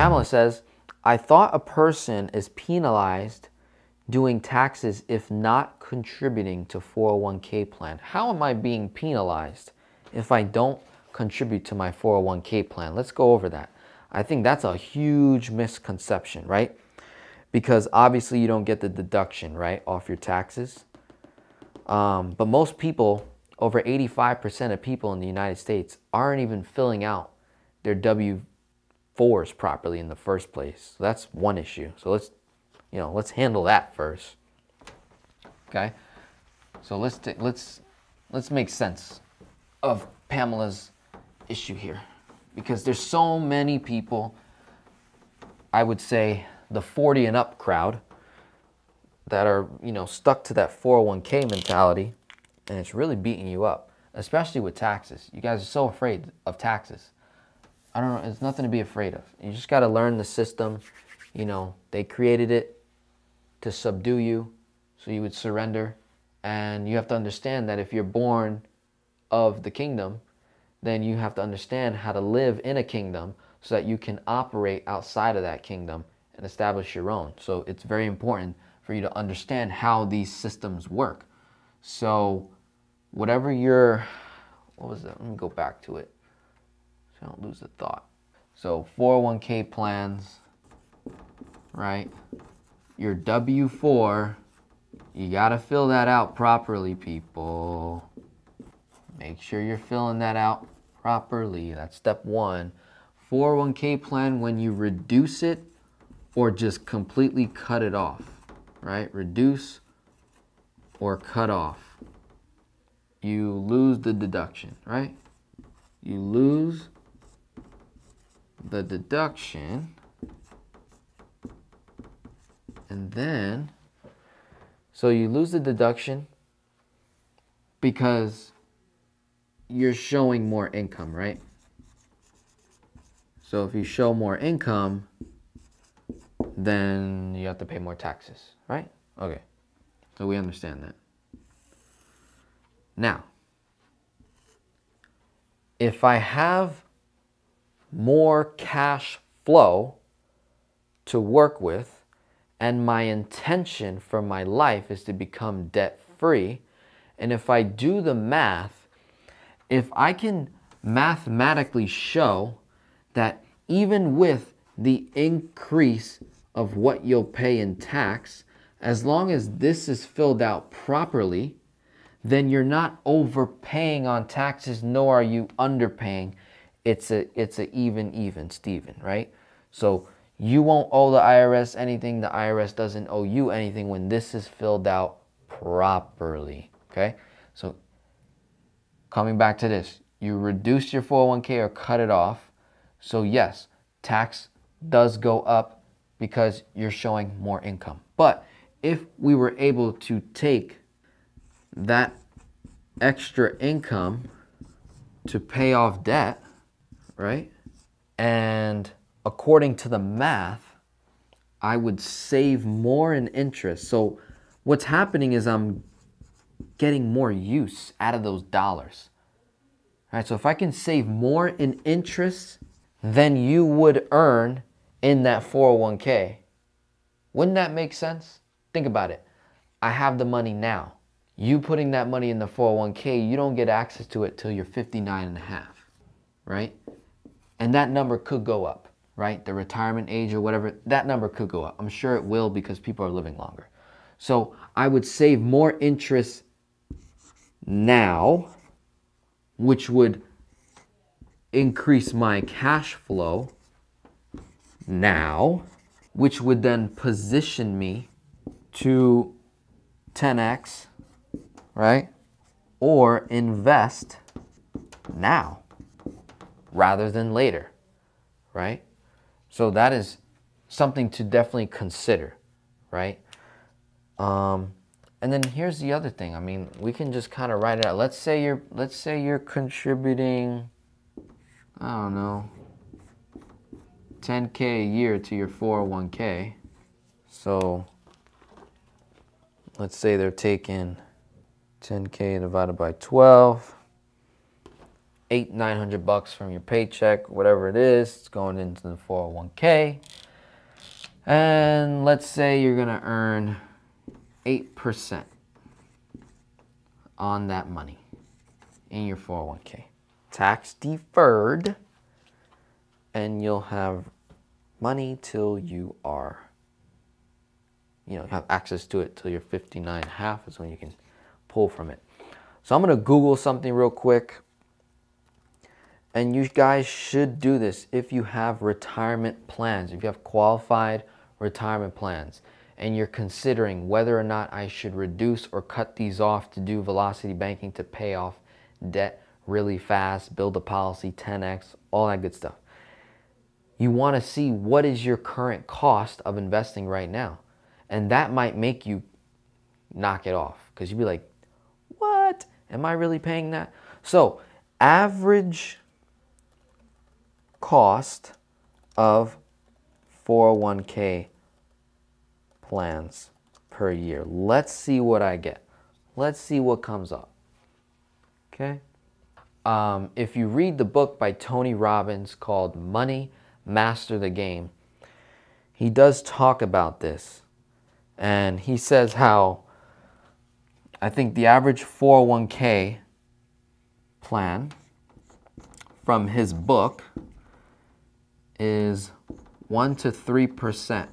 Pamela says, I thought a person is penalized doing taxes if not contributing to 401k plan. How am I being penalized if I don't contribute to my 401k plan? Let's go over that. I think that's a huge misconception, right? Because obviously you don't get the deduction, right, off your taxes. But most people, over 85% of people in the United States, aren't even filling out their W-4s properly in the first place. So that's one issue. So let's, you know, let's handle that first. Okay. So let's make sense of Pamela's issue here, because there's so many people, I would say the 40 and up crowd, that are, you know, stuck to that 401k mentality, and it's really beating you up, especially with taxes. You guys are so afraid of taxes. I don't know, it's nothing to be afraid of. You just got to learn the system. You know, they created it to subdue you so you would surrender. And you have to understand that if you're born of the kingdom, then you have to understand how to live in a kingdom so that you can operate outside of that kingdom and establish your own. So it's very important for you to understand how these systems work. So whatever your, what was that? Let me go back to it so I don't lose the thought. So 401k plans, right? Your W-4, you gotta fill that out properly, people. Make sure you're filling that out properly. That's step one. 401k plan, when you reduce it or just completely cut it off, right? Reduce or cut off. You lose the deduction, right? You lose the deduction. And then, so you lose the deduction because you're showing more income, right? So if you show more income, then you have to pay more taxes, right? Okay, so we understand that. Now, if I have more cash flow to work with, and my intention for my life is to become debt-free, and if I do the math, if I can mathematically show that even with the increase of what you'll pay in tax, as long as this is filled out properly, then you're not overpaying on taxes, nor are you underpaying. It's a even Steven, right? So you won't owe the IRS anything. The IRS doesn't owe you anything when this is filled out properly, okay? So coming back to this, you reduce your 401k or cut it off. So yes, tax does go up because you're showing more income. But if we were able to take that extra income to pay off debt, right? And according to the math, I would save more in interest. So what's happening is I'm getting more use out of those dollars. All right, so if I can save more in interest than you would earn in that 401k, wouldn't that make sense? Think about it. I have the money now. You putting that money in the 401k, you don't get access to it till you're 59 and a half, right? And that number could go up, right? The retirement age or whatever, that number could go up. I'm sure it will because people are living longer. So I would save more interest now, which would increase my cash flow now, which would then position me to 10X, right? Or invest now rather than later, right? So that is something to definitely consider, right? And then here's the other thing. I mean, we can just kind of write it out. Let's say you're contributing, I don't know, 10K a year to your 401k. So let's say they're taking 10K divided by 12. $800-900 from your paycheck, whatever it is, it's going into the 401k. And let's say you're gonna earn 8% on that money in your 401k. Tax deferred, and you'll have money till you are, you know, have access to it till you're 59.5 is when you can pull from it. So I'm gonna Google something real quick. And you guys should do this if you have retirement plans, if you have qualified retirement plans, and you're considering whether or not I should reduce or cut these off to do velocity banking to pay off debt really fast, build a policy, 10X, all that good stuff. You want to see what is your current cost of investing right now. And that might make you knock it off because you'd be like, what? Am I really paying that? So average cost of 401k plans per year. Let's see what I get. Let's see what comes up. Okay. If you read the book by Tony Robbins called Money, Master the Game, he does talk about this. And he says how I think the average 401k plan from his book is 1 to 3%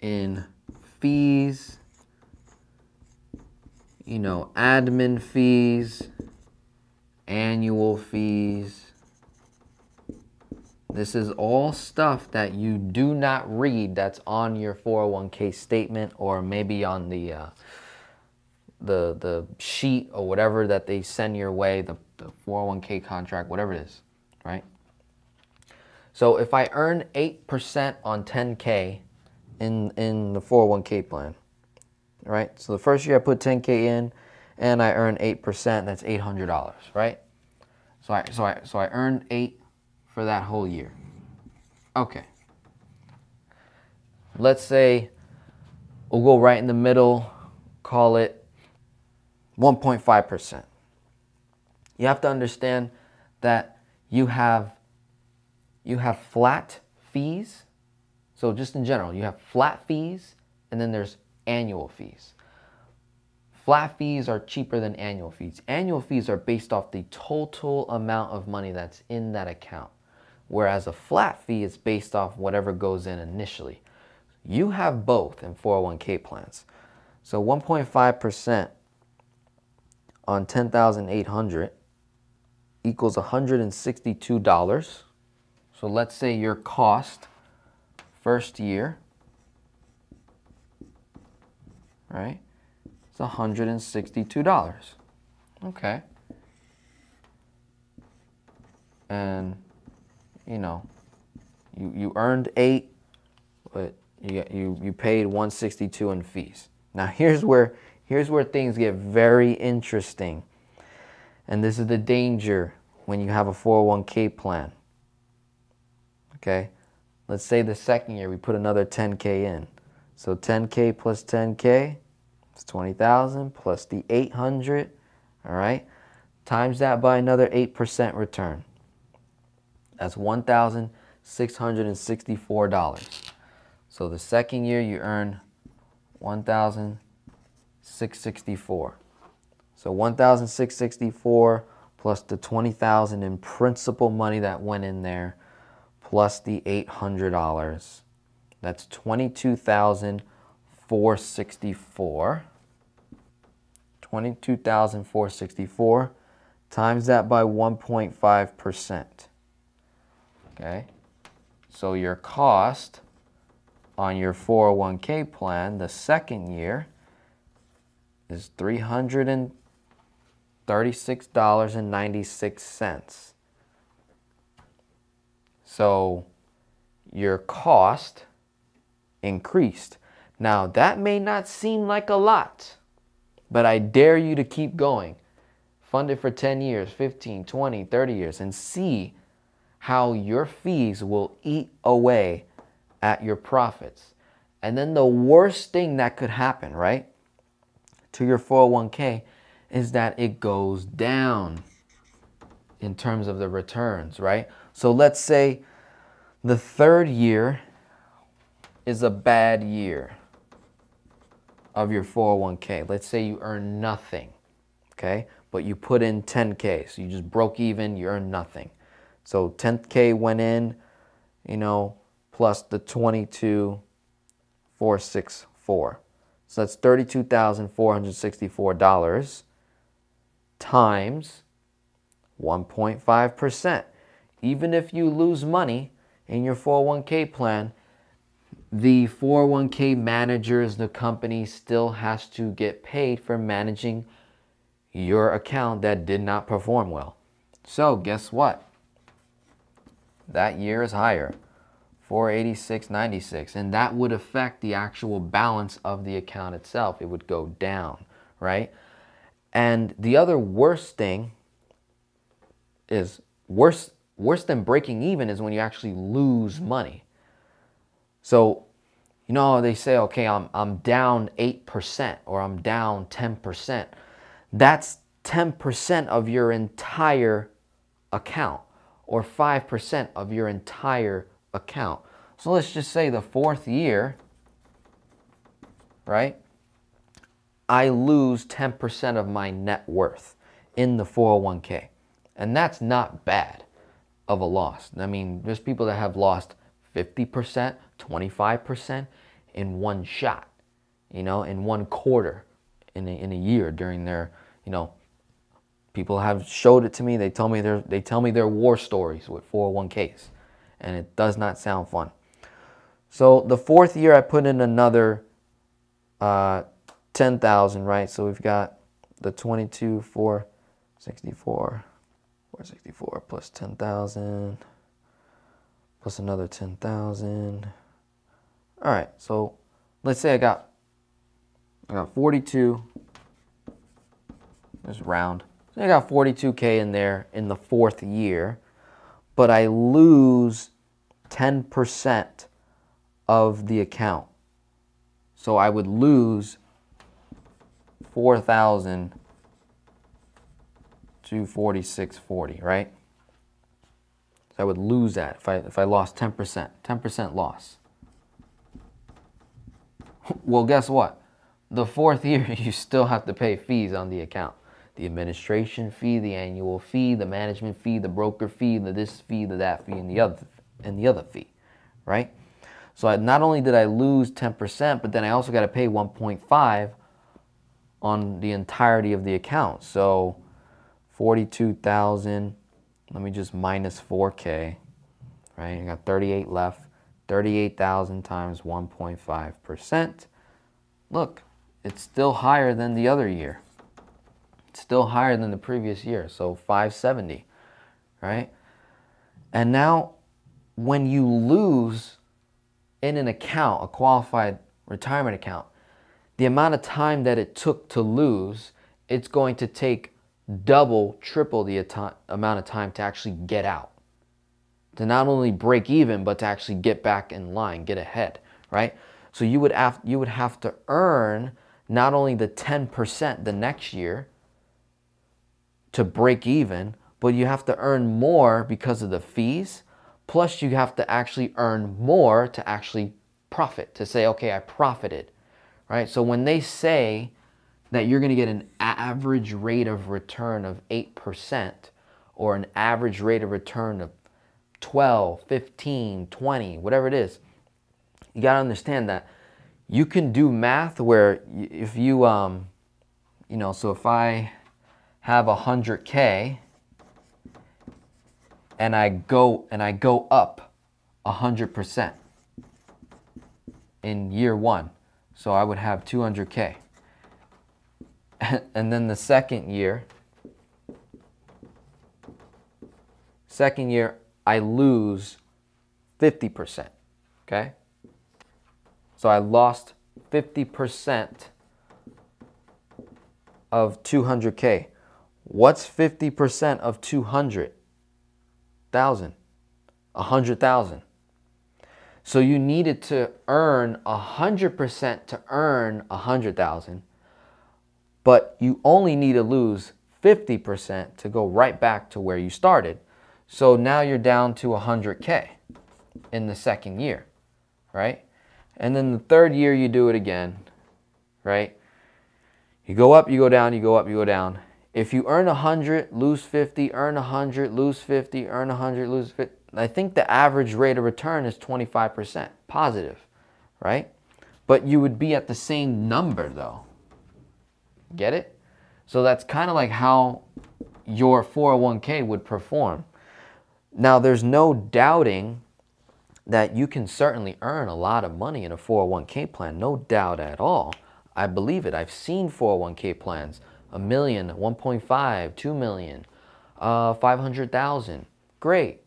in fees, you know, admin fees, annual fees. This is all stuff that you do not read that's on your 401k statement or maybe on the sheet or whatever that they send your way, the 401k contract, whatever it is, right? So if I earn 8% on 10K in the 401k plan, right? So the first year I put 10K in and I earn 8%, that's $800, right? So I earned 8 for that whole year. Okay. Let's say we'll go right in the middle, call it 1.5%. You have to understand that you have flat fees. So just in general, you have flat fees and then there's annual fees. Flat fees are cheaper than annual fees. Annual fees are based off the total amount of money that's in that account, whereas a flat fee is based off whatever goes in initially. You have both in 401k plans. So 1.5% on $10,800 equals $162. So let's say your cost first year, right? It's $162. Okay. And you know, you earned 8, but you paid $162 in fees. Now here's where things get very interesting. And this is the danger when you have a 401k plan. Okay, let's say the second year we put another 10K in. So 10K plus 10K, it's 20,000 plus the 800, all right? Times that by another 8% return. That's $1,664. So the second year you earn $1,664. So 1,664 plus the 20,000 in principal money that went in there, plus the $800, that's $22,464. $22,464 times that by 1.5%. Okay, so your cost on your 401k plan the second year is $336.96. So your cost increased. Now that may not seem like a lot, but I dare you to keep going. Fund it for 10 years, 15, 20, 30 years, and see how your fees will eat away at your profits. And then the worst thing that could happen, right, to your 401k is that it goes down. in terms of the returns, right? So let's say the third year is a bad year of your 401k. Let's say you earn nothing, okay? But you put in 10K, so you just broke even, you earn nothing. So 10K went in, you know, plus the 22,464. So that's $32,464 times 1.5%. Even if you lose money in your 401k plan, the 401k managers, the company still has to get paid for managing your account that did not perform well. So guess what? That year is higher, 486.96, and that would affect the actual balance of the account itself. It would go down, right? And the other worst thing is worse than breaking even is when you actually lose money. So, you know, they say, okay, I'm down 8% or I'm down 10%. That's 10% of your entire account or 5% of your entire account. So let's just say the fourth year, right? I lose 10% of my net worth in the 401k. And that's not bad of a loss. I mean, there's people that have lost 50%, 25% in one shot, you know, in one quarter, in a year during their, you know, people have showed it to me. They tell me their war stories with 401ks, and it does not sound fun. So the fourth year I put in another 10,000, right? So we've got the 22,464. 464 plus 10,000 plus another 10,000. All right, so let's say I got 42. Let's round. So I got 42K in there in the fourth year, but I lose 10% of the account. So I would lose 4,246.40, right? So I would lose that if I lost 10% loss. Well, guess what? The fourth year, you still have to pay fees on the account. The administration fee, the annual fee, the management fee, the broker fee, the this fee, the that fee, and the other fee, right? So not only did I lose 10%, but then I also got to pay 1.5 on the entirety of the account. So 42,000, let me just minus 4K, right? I got 38 left, 38,000 times 1.5%. Look, it's still higher than the other year. It's still higher than the previous year, so 570, right? And now when you lose in an account, a qualified retirement account, the amount of time that it took to lose, it's going to take double, triple the amount of time to actually get out, to not only break even, but to actually get back in line, get ahead, right? So you would have to earn not only the 10% the next year to break even, but you have to earn more because of the fees, plus you have to actually earn more to actually profit, to say, okay, I profited, right? So when they say that you're going to get an average rate of return of 8% or an average rate of return of 12, 15, 20, whatever it is, you got to understand that you can do math where if you, you know, so if I have 100K and I go up 100% in year one, so I would have 200K. And then the second year, I lose 50%, okay? So I lost 50% of 200K. What's 50% of 200,000? 100,000. So you needed to earn 100% to earn 100,000. But you only need to lose 50% to go right back to where you started. So now you're down to 100K in the second year, right? And then the third year you do it again, right? You go up, you go down, you go up, you go down. If you earn 100, lose 50, earn 100, lose 50, earn 100, lose 50. I think the average rate of return is 25% positive, right? But you would be at the same number though. Get it? So that's kind of like how your 401k would perform. Now, there's no doubting that you can certainly earn a lot of money in a 401k plan, no doubt at all. I believe it. I've seen 401k plans, $1 million, 1.5, 2 million, 500,000. Great.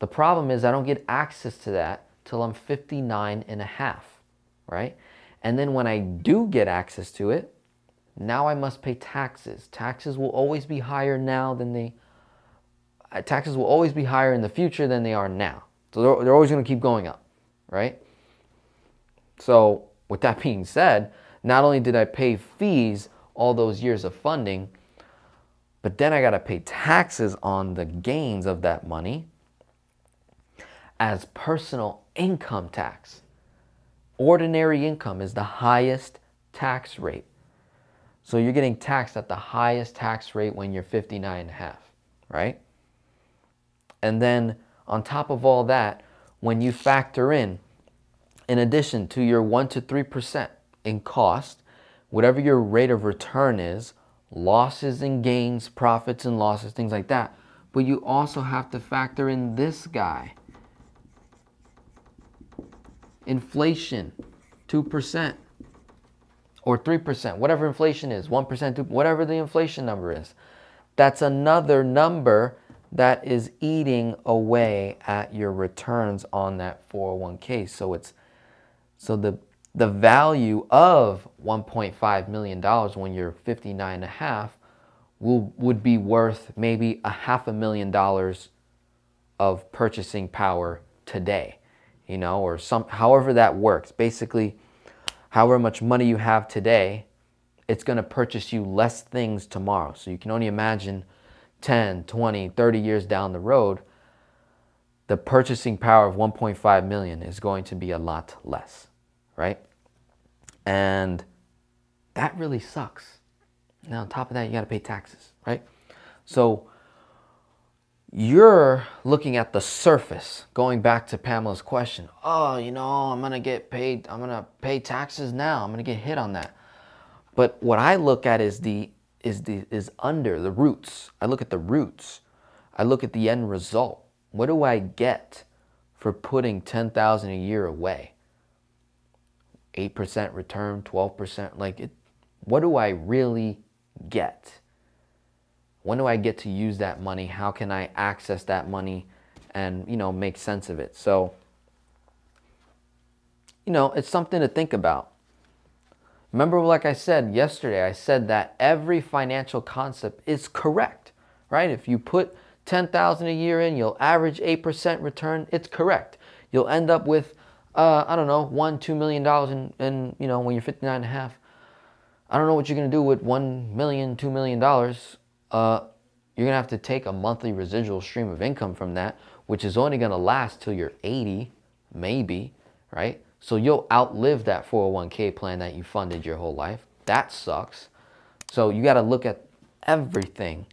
The problem is I don't get access to that till I'm 59 and a half, right? And then when I do get access to it, now I must pay taxes. Taxes will always be higher now than they, taxes will always be higher in the future than they are now. So they're always going to keep going up, right? So with that being said, not only did I pay fees all those years of funding, but then I got to pay taxes on the gains of that money as personal income tax. Ordinary income is the highest tax rate. So you're getting taxed at the highest tax rate when you're 59 and a half, right? And then on top of all that, when you factor in addition to your 1 to 3% in cost, whatever your rate of return is, losses and gains, profits and losses, things like that. But you also have to factor in this guy. Inflation, 2% or 3%, whatever inflation is, 1%, 2%, whatever the inflation number is. That's another number that is eating away at your returns on that 401k. So it's, so the value of $1.5 million when you're 59 and a half would be worth maybe $500,000 of purchasing power today, you know, or some, however that works. Basically, however much money you have today, it's going to purchase you less things tomorrow. So you can only imagine 10, 20, 30 years down the road, the purchasing power of 1.5 million is going to be a lot less, right? And that really sucks. Now, on top of that, you got to pay taxes, right? So you're looking at the surface, going back to Pamela's question. Oh, you know, I'm going to get paid. I'm going to pay taxes now. I'm going to get hit on that. But what I look at is under the roots. I look at the roots. I look at the end result. What do I get for putting $10,000 a year away? 8% return, 12%, like it, what do I really get? When do I get to use that money? How can I access that money and, you know, make sense of it? So, you know, it's something to think about. Remember, like I said yesterday, I said that every financial concept is correct, right? If you put $10,000 a year in, you'll average 8% return. It's correct. You'll end up with, I don't know, $1-2 million in, you know, when you're 59 and a half. I don't know what you're going to do with $1 million, $2 million. You're going to have to take a monthly residual stream of income from that, which is only going to last till you're 80, maybe, right? So you'll outlive that 401k plan that you funded your whole life. That sucks. So you got to look at everything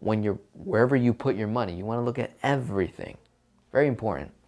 when you're, wherever you put your money, you want to look at everything. Very important.